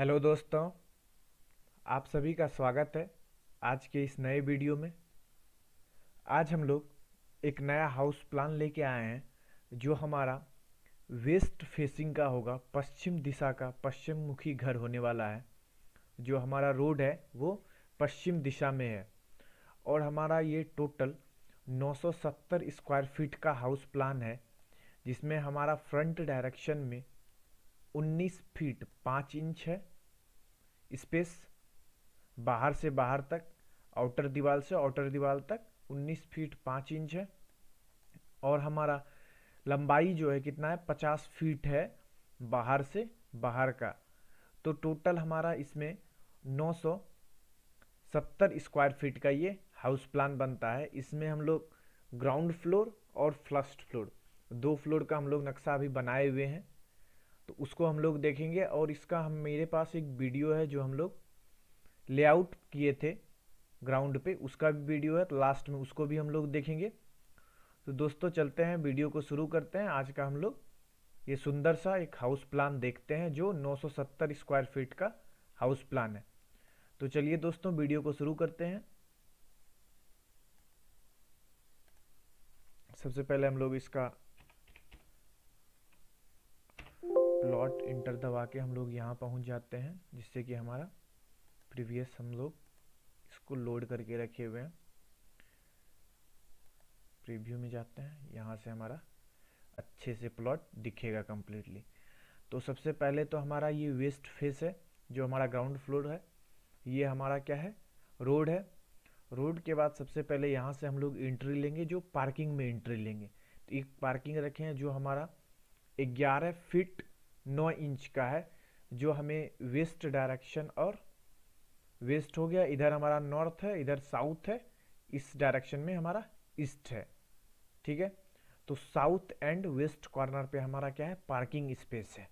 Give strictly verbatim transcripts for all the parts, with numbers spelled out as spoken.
Hello दोस्तों, आप सभी का स्वागत है आज के इस नए वीडियो में। आज हम लोग एक नया हाउस प्लान लेके आए हैं जो हमारा वेस्ट फेसिंग का होगा, पश्चिम दिशा का पश्चिम मुखी घर होने वाला है। जो हमारा रोड है वो पश्चिम दिशा में है और हमारा ये टोटल नौ सौ सत्तर स्क्वायर फीट का हाउस प्लान है, जिसमें हमारा फ्रंट डायरेक्शन में उन्नीस फीट पाँच इंच है स्पेस, बाहर से बाहर तक, आउटर दीवार से आउटर दीवार तक उन्नीस फीट पाँच इंच है। और हमारा लंबाई जो है कितना है, पचास फीट है बाहर से बाहर का। तो टोटल हमारा इसमें नौ सौ सत्तर स्क्वायर फीट का ये हाउस प्लान बनता है। इसमें हम लोग ग्राउंड फ्लोर और फर्स्ट फ्लोर, दो फ्लोर का हम लोग नक्शा अभी बनाए हुए हैं, तो उसको हम लोग देखेंगे। और इसका हम मेरे पास एक वीडियो है जो हम लोग लेआउट किए थे ग्राउंड पे, उसका भी वीडियो है, तो लास्ट में उसको भी हम लोग देखेंगे। तो दोस्तों चलते हैं, वीडियो को शुरू करते हैं। आज का हम लोग ये सुंदर सा एक हाउस प्लान देखते हैं जो नौ सौ सत्तर स्क्वायर फीट का हाउस प्लान है। तो चलिए दोस्तों, वीडियो को शुरू करते हैं। सबसे पहले हम लोग इसका प्लॉट इंटर दबा के हम लोग यहाँ पहुँच जाते हैं, जिससे कि हमारा प्रीवियस हम लोग इसको लोड करके रखे हुए हैं। प्रीव्यू में जाते हैं, यहाँ से हमारा अच्छे से प्लॉट दिखेगा कम्प्लीटली। तो सबसे पहले तो हमारा ये वेस्ट फेस है जो हमारा ग्राउंड फ्लोर है, ये हमारा क्या है, रोड है। रोड के बाद सबसे पहले यहाँ से हम लोग एंट्री लेंगे, जो पार्किंग में एंट्री लेंगे। तो एक पार्किंग रखे हैं जो हमारा ग्यारह फीट नौ इंच का है, जो हमें वेस्ट डायरेक्शन, और वेस्ट हो गया, इधर हमारा नॉर्थ है, इधर साउथ है, इस डायरेक्शन में हमारा ईस्ट है, ठीक है। तो साउथ एंड वेस्ट कॉर्नर पे हमारा क्या है, पार्किंग स्पेस है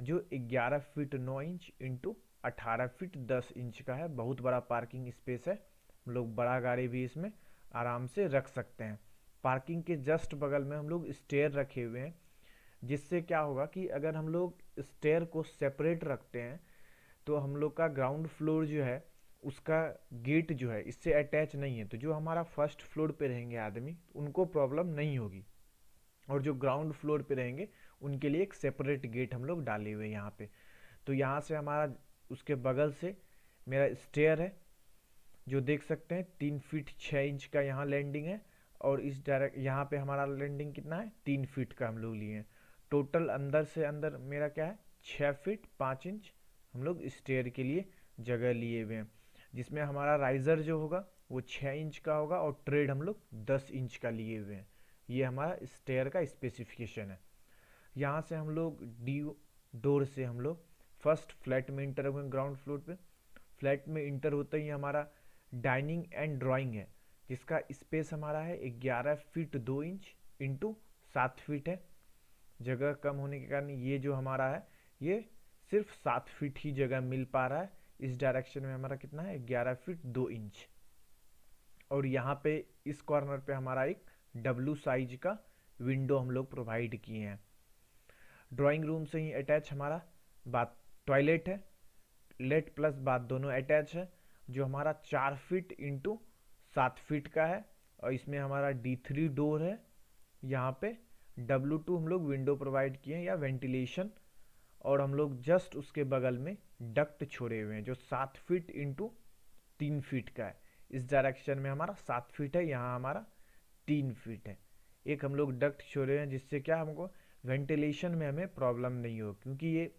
जो ग्यारह फीट नौ इंच इंटू अठारह फीट दस इंच का है। बहुत बड़ा पार्किंग स्पेस है, हम लोग बड़ा गाड़ी भी इसमें आराम से रख सकते हैं। पार्किंग के जस्ट बगल में हम लोग स्टेयर रखे हुए हैं, जिससे क्या होगा कि अगर हम लोग स्टेयर को सेपरेट रखते हैं तो हम लोग का ग्राउंड फ्लोर जो है उसका गेट जो है इससे अटैच नहीं है, तो जो हमारा फर्स्ट फ्लोर पे रहेंगे आदमी उनको प्रॉब्लम नहीं होगी, और जो ग्राउंड फ्लोर पे रहेंगे उनके लिए एक सेपरेट गेट हम लोग डाले हुए हैं यहाँ पे। तो यहाँ से हमारा उसके बगल से मेरा स्टेयर है जो देख सकते हैं, तीन फीट छः इंच का यहाँ लैंडिंग है, और इस डायरेक्ट यहाँ पे हमारा लैंडिंग कितना है, तीन फीट का हम लोग लिए हैं। टोटल अंदर से अंदर मेरा क्या है, छः फीट पाँच इंच हम लोग स्टेयर के लिए जगह लिए हुए हैं, जिसमें हमारा राइजर जो होगा वो छः इंच का होगा और ट्रेड हम लोग दस इंच का लिए हुए हैं। ये हमारा स्टेयर का स्पेसिफिकेशन है। यहाँ से हम लोग डी डोर से हम लोग फर्स्ट फ्लैट में इंटर हुए, ग्राउंड फ्लोर पे फ्लैट में इंटर होते ही हमारा डाइनिंग एंड ड्राॅइंग है, जिसका स्पेस हमारा है ग्यारह फीट दो इंच इंटू सात फीट है। जगह कम होने के कारण ये जो हमारा है ये सिर्फ सात फीट ही जगह मिल पा रहा है। इस डायरेक्शन में हमारा कितना है, ग्यारह फीट दो इंच। और यहाँ पे इस कॉर्नर पे हमारा एक डब्लू साइज का विंडो हम लोग प्रोवाइड किए हैं। ड्राइंग रूम से ही अटैच हमारा बाथ टॉयलेट है, लेट प्लस बाथ दोनों अटैच है, जो हमारा चार फीट इंटू सात फीट का है। और इसमें हमारा डी थ्री डोर है, यहाँ पे डब्लू टू हम लोग विंडो प्रोवाइड किए हैं या वेंटिलेशन। और हम लोग जस्ट उसके बगल में डक्ट छोड़े हुए हैं जो सात फीट इंटू तीन फीट का है। इस डायरेक्शन में हमारा सात फीट है, यहाँ हमारा तीन फीट है। एक हम लोग डक्ट छोड़े हैं, जिससे क्या हमको वेंटिलेशन में हमें प्रॉब्लम नहीं हो, क्योंकि ये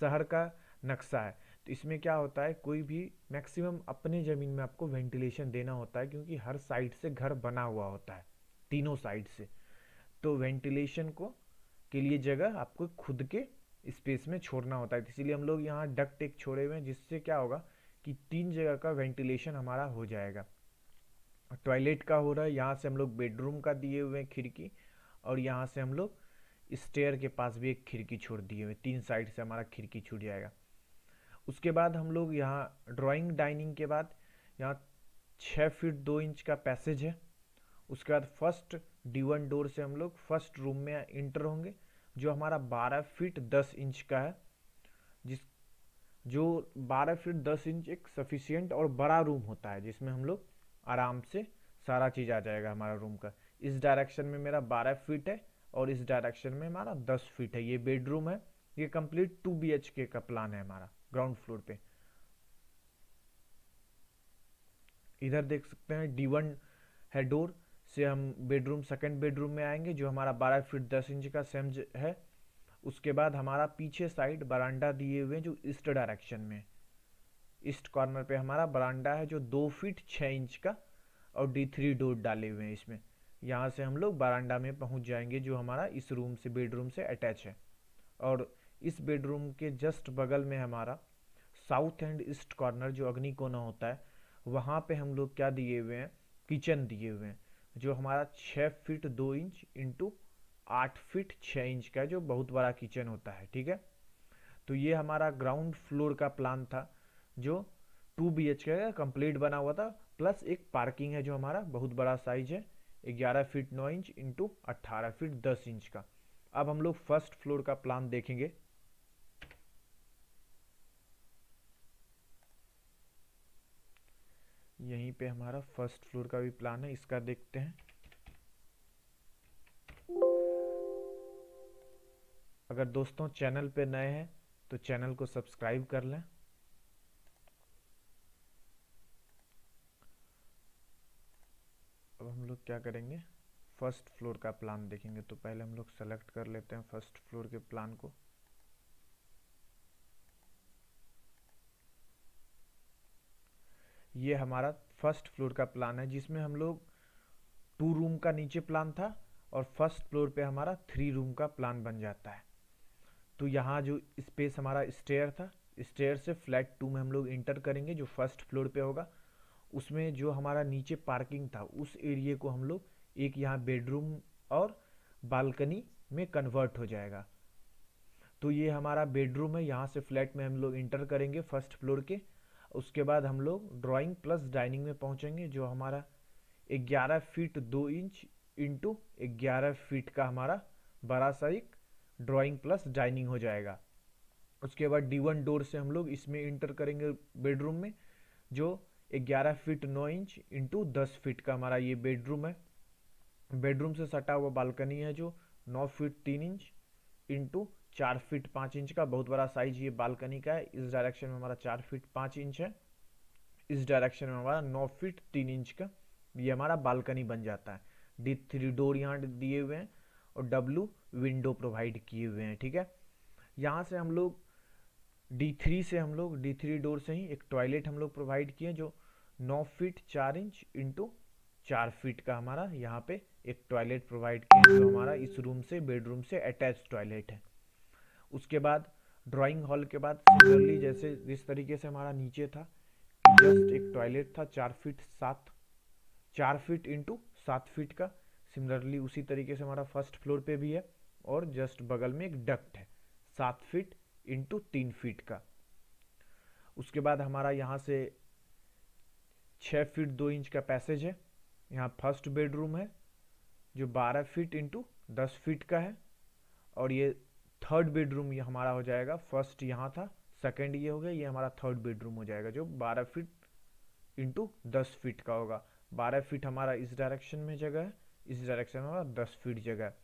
शहर का नक्शा है। तो इसमें क्या होता है, कोई भी मैक्सिमम अपने ज़मीन में आपको वेंटिलेशन देना होता है, क्योंकि हर साइड से घर बना हुआ होता है, तीनों साइड से। तो वेंटिलेशन को के लिए जगह आपको खुद के स्पेस में छोड़ना होता है, इसीलिए हम लोग यहाँ डक्ट एक छोड़े हुए हैं, जिससे क्या होगा कि तीन जगह का वेंटिलेशन हमारा हो जाएगा। टॉयलेट का हो रहा है, यहाँ से हम लोग बेडरूम का दिए हुए हैं खिड़की, और यहाँ से हम लोग स्टेयर के पास भी एक खिड़की छोड़ दिए हुए, तीन साइड से हमारा खिड़की छूट जाएगा। उसके बाद हम लोग यहाँ ड्राइंग डाइनिंग के बाद यहाँ छः फीट दो इंच का पैसेज है। उसके बाद फर्स्ट डी वन डोर से हम लोग फर्स्ट रूम में इंटर होंगे, जो हमारा बारह फीट दस इंच का है, जिस जो बारह फीट दस इंच एक सफिशिएंट और बड़ा रूम होता है जिसमें हम लोग आराम से सारा चीज़ आ जाएगा हमारा रूम का। इस डायरेक्शन में मेरा बारह फीट है और इस डायरेक्शन में हमारा दस फीट है। ये बेडरूम है, ये कंप्लीट टू बी एच के का प्लान है हमारा ग्राउंड फ्लोर पे। इधर देख सकते हैं डी वन है, डोर से हम बेडरूम सेकंड बेडरूम में आएंगे जो हमारा बारह फीट दस इंच का सेम है। उसके बाद हमारा पीछे साइड बरांडा दिए हुए हैं जो ईस्ट डायरेक्शन में, ईस्ट कॉर्नर पे हमारा बरांडा है जो दो फीट छः इंच का और डी थ्री डोर डाले हुए हैं इसमें। यहाँ से हम लोग बरांडा में पहुँच जाएंगे जो हमारा इस रूम से बेडरूम से अटैच है। और इस बेडरूम के जस्ट बगल में हमारा साउथ एंड ईस्ट कॉर्नर जो अग्नि कोना होता है वहाँ पे हम लोग क्या दिए हुए हैं, किचन दिए हुए हैं जो हमारा छः फीट दो इंच इंटू आठ फीट छः इंच का जो बहुत बड़ा किचन होता है, ठीक है। तो ये हमारा ग्राउंड फ्लोर का प्लान था जो टू बी एच का कंप्लीट बना हुआ था, प्लस एक पार्किंग है जो हमारा बहुत बड़ा साइज है ग्यारह फीट नौ इंच इंटू अट्ठारह फीट दस इंच का। अब हम लोग फर्स्ट फ्लोर का प्लान देखेंगे। यहीं पे हमारा फर्स्ट फ्लोर का भी प्लान है, इसका देखते हैं। अगर दोस्तों चैनल पे नए हैं तो चैनल को सब्सक्राइब कर लें। अब हम लोग क्या करेंगे, फर्स्ट फ्लोर का प्लान देखेंगे। तो पहले हम लोग सेलेक्ट कर लेते हैं फर्स्ट फ्लोर के प्लान को। ये हमारा फर्स्ट फ्लोर का प्लान है जिसमें हम लोग टू रूम का नीचे प्लान था और फर्स्ट फ्लोर पे हमारा थ्री रूम का प्लान बन जाता है। तो यहाँ जो स्पेस हमारा स्टेयर था, स्टेयर से फ्लैट टू में हम लोग इंटर करेंगे जो फर्स्ट फ्लोर पे होगा। उसमें जो हमारा नीचे पार्किंग था उस एरिए को हम लोग एक यहाँ बेडरूम और बालकनी में कन्वर्ट हो जाएगा। तो ये हमारा बेडरूम है, यहाँ से फ्लैट में हम लोग इंटर करेंगे फर्स्ट फ्लोर के। उसके बाद हम लोग ड्राइंग प्लस डाइनिंग में पहुँचेंगे जो हमारा ग्यारह फीट दो इंच इंटू ग्यारह फीट का हमारा बड़ा सा एक ड्राइंग प्लस डाइनिंग हो जाएगा। उसके बाद डी वन डोर से हम लोग इसमें इंटर करेंगे बेडरूम में जो ग्यारह फीट नौ इंच इंटू दस फीट का हमारा ये बेडरूम है। बेडरूम से सटा हुआ बालकनी है जो नौ फीट तीन इंच इंटू चार फीट पाँच इंच का बहुत बड़ा साइज ये बालकनी का है। इस डायरेक्शन में हमारा चार फीट पाँच इंच है, इस डायरेक्शन में हमारा नौ फीट तीन इंच का ये हमारा बालकनी बन जाता है। डी थ्री डोर यहाँ दिए हुए हैं और डब्लू विंडो प्रोवाइड किए हुए हैं, ठीक है। यहाँ से हम लोग डी थ्री से हम लोग डी थ्री डोर से ही एक टॉयलेट हम लोग प्रोवाइड किए जो नौ फीट चार इंच इंटू चार फीट का हमारा यहाँ पे एक टॉयलेट प्रोवाइड किया जो हमारा इस रूम से बेडरूम से अटैच टॉयलेट है। उसके बाद ड्राइंग हॉल के बाद सिमिलरली जैसे जिस तरीके से हमारा नीचे था जस्ट एक टॉयलेट था चार फीट सात चार फीट इंटू सात फीट का, सिमिलरली उसी तरीके से हमारा फर्स्ट फ्लोर पे भी है। और जस्ट बगल में एक डक्ट है सात फीट इंटू तीन फीट का। उसके बाद हमारा यहाँ से छः फीट दो इंच का पैसेज है। यहाँ फर्स्ट बेडरूम है जो बारह फीट इंटू दस फीट का है और ये थर्ड बेडरूम ये हमारा हो जाएगा। फर्स्ट यहाँ था, सेकंड ये हो गया, ये हमारा थर्ड बेडरूम हो जाएगा जो बारह फीट इंटू दस फीट का होगा। बारह फीट हमारा इस डायरेक्शन में जगह है, इस डायरेक्शन में हमारा दस फीट जगह है।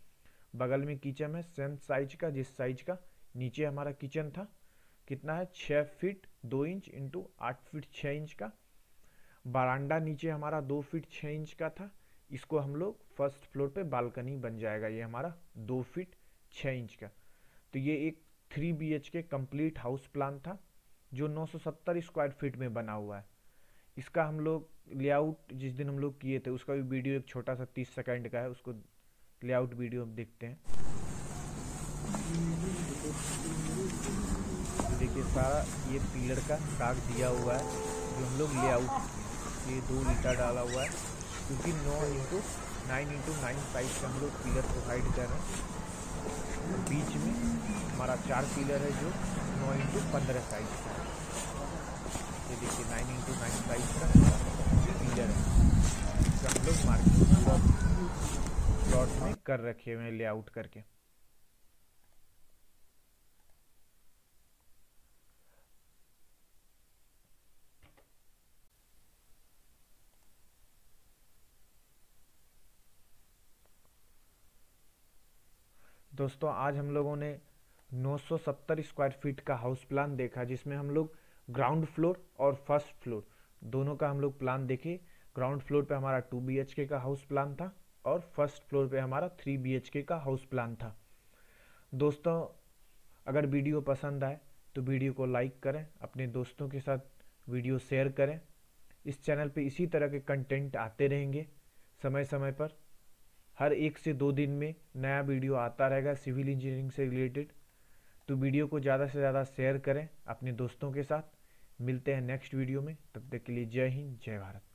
बगल में किचन है सेम साइज का जिस साइज का नीचे हमारा किचन था। कितना है, छः फीट दो इंच इंटू आठ फीट छः इंच का। बरांडा नीचे हमारा दो फीट छः इंच का था, इसको हम लोग फर्स्ट फ्लोर पे बालकनी बन जाएगा ये हमारा दो फीट छः इंच का। तो ये एक थ्री बी एच के कम्प्लीट हाउस प्लान था जो नौ सौ सत्तर स्क्वायर फीट में बना हुआ है। इसका हम लोग लेआउट जिस दिन हम लोग किए थे उसका भी वीडियो एक छोटा सा तीस सेकंड का है, उसको लेआउट वीडियो हम देखते हैं। देखिए सारा ये पिलर का साग दिया हुआ है जो हम लोग लेआउट, ये दो ईटा डाला हुआ है क्योंकि नौ into nine into nine size का हम लोग पिलर प्रोवाइड कर रहे हैं। बीच में हमारा चार पिलर है जो नौ इंटू पंद्रह साइज का, ये देखिए नाइन इंटू नाइन साइज का पिलर है। इसका हम लोग मार्केट प्लॉट में कर रखे हुए हैं लेआउट करके। दोस्तों आज हम लोगों ने नौ सौ सत्तर स्क्वायर फीट का हाउस प्लान देखा, जिसमें हम लोग ग्राउंड फ्लोर और फर्स्ट फ्लोर दोनों का हम लोग प्लान देखे। ग्राउंड फ्लोर पे हमारा टू बी एच के का हाउस प्लान था और फर्स्ट फ्लोर पे हमारा थ्री बी एच के का हाउस प्लान था। दोस्तों अगर वीडियो पसंद आए तो वीडियो को लाइक करें, अपने दोस्तों के साथ वीडियो शेयर करें। इस चैनल पे इसी तरह के कंटेंट आते रहेंगे समय समय पर, हर एक से दो दिन में नया वीडियो आता रहेगा सिविल इंजीनियरिंग से रिलेटेड। तो वीडियो को ज़्यादा से ज़्यादा शेयर करें अपने दोस्तों के साथ। मिलते हैं नेक्स्ट वीडियो में, तब तक के लिए जय हिंद, जय भारत।